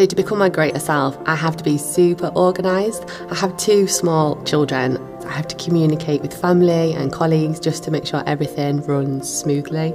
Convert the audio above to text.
So to become my greater self, I have to be super organised. I have 2 small children. I have to communicate with family and colleagues just to make sure everything runs smoothly.